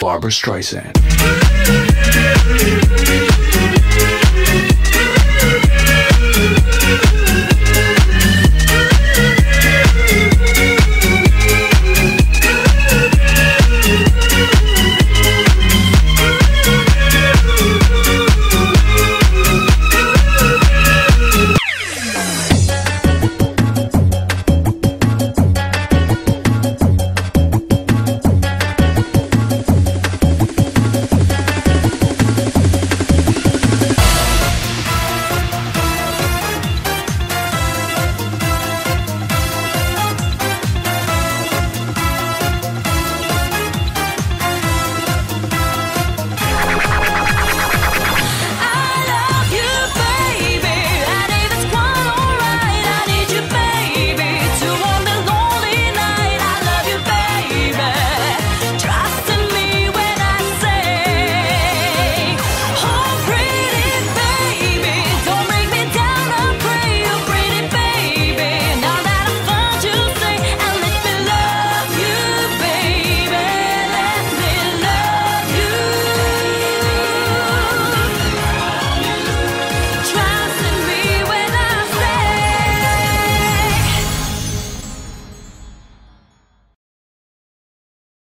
Barbara Streisand.